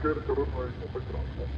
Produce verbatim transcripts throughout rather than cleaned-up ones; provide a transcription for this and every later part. Quero que eu não vai comprar transporte.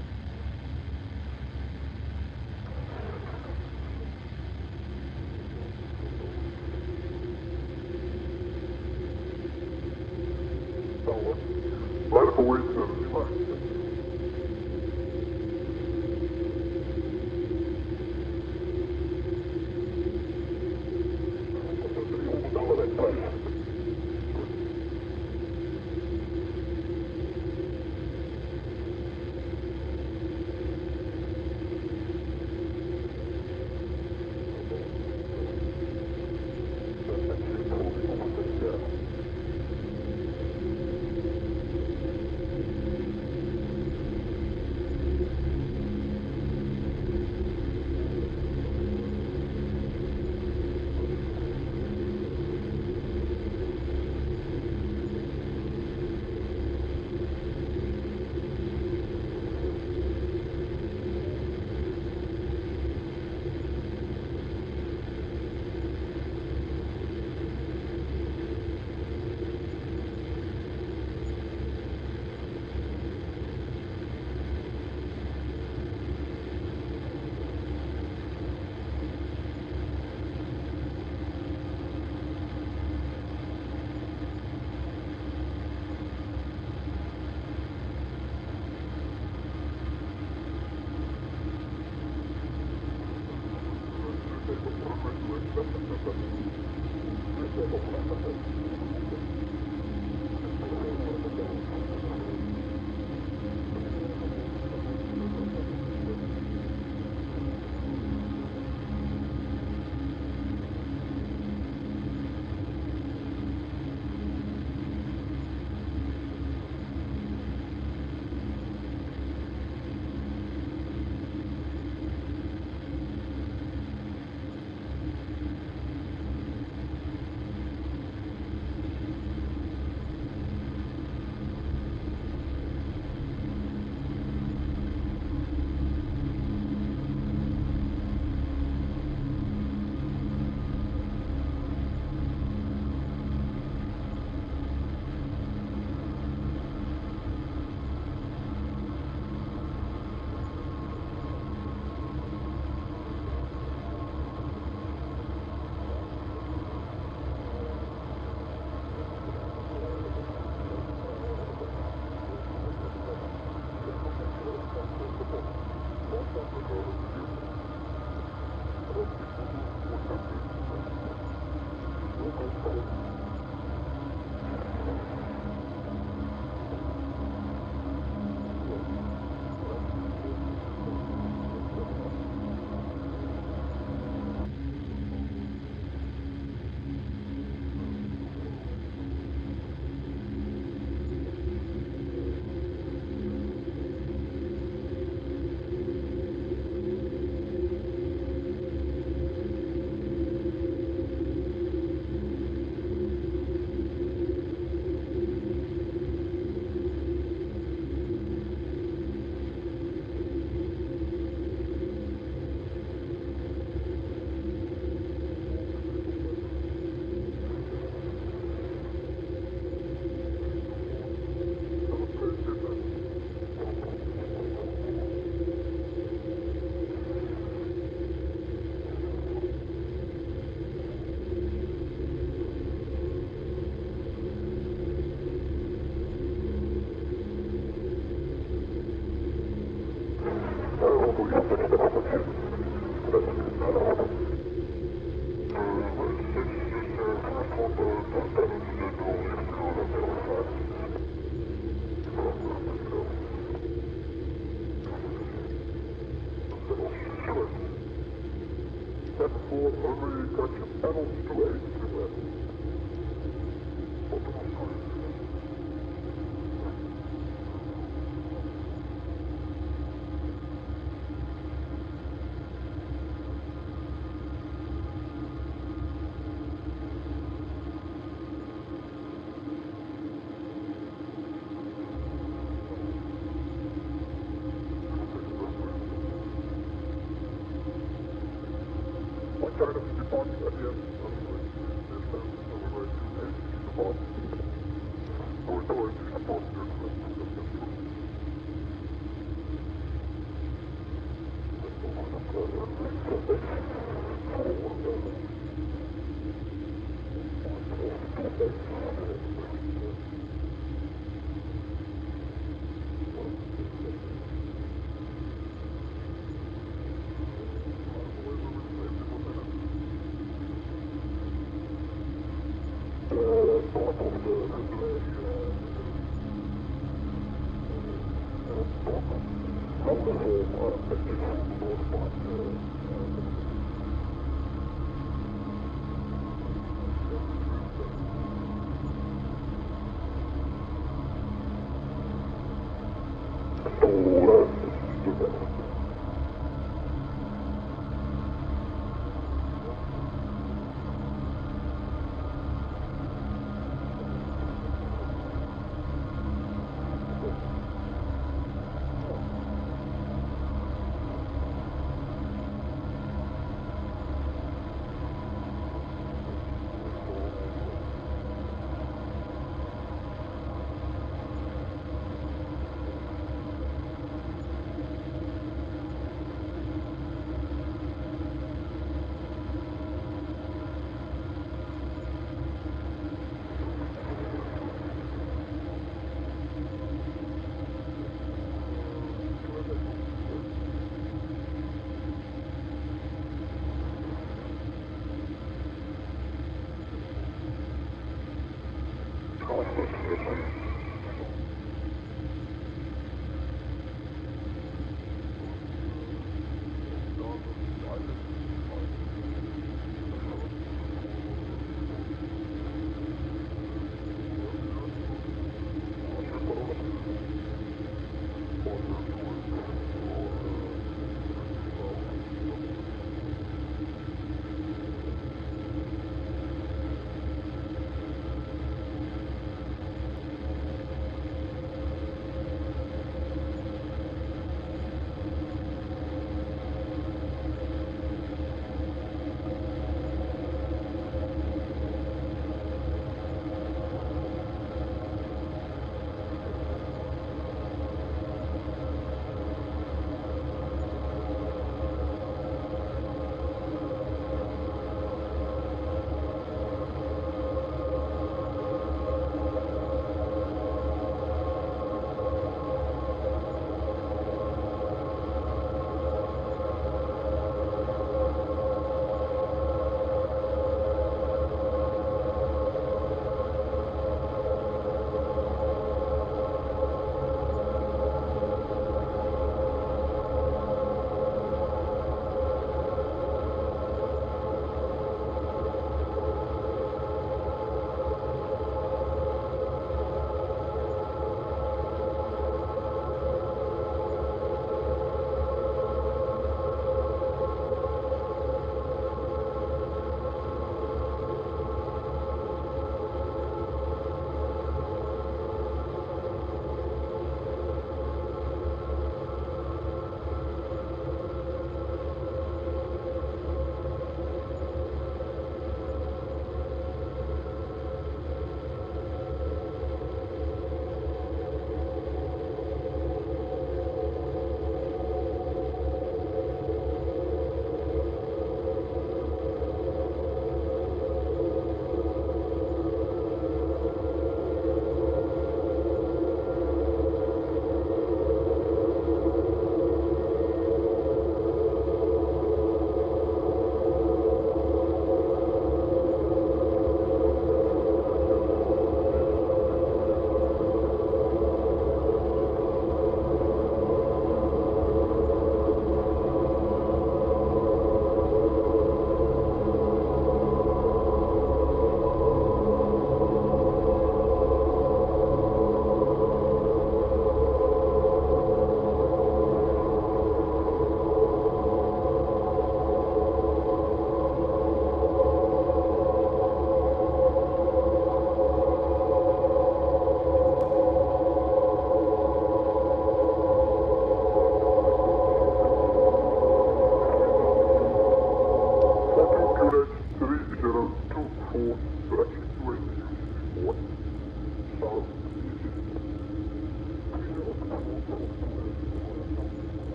Thank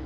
you.